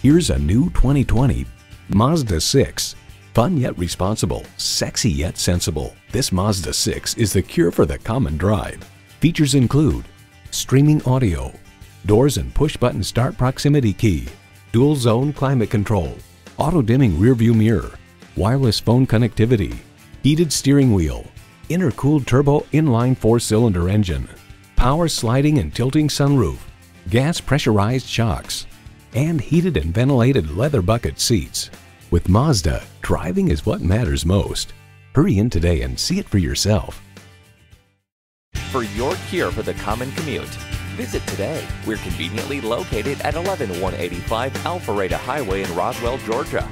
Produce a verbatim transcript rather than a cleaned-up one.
Here's a new twenty twenty Mazda six. Fun yet responsible, sexy yet sensible, this Mazda six is the cure for the common drive. Features include streaming audio, doors and push-button start proximity key, dual-zone climate control, auto-dimming rear-view mirror, wireless phone connectivity, heated steering wheel, intercooled turbo inline four-cylinder engine, power sliding and tilting sunroof, gas pressurized shocks, and heated and ventilated leather bucket seats. With Mazda, driving is what matters most. Hurry in today and see it for yourself. For your cure for the common commute, visit today. We're conveniently located at eleven one eighty-five Alpharetta Highway in Roswell, Georgia.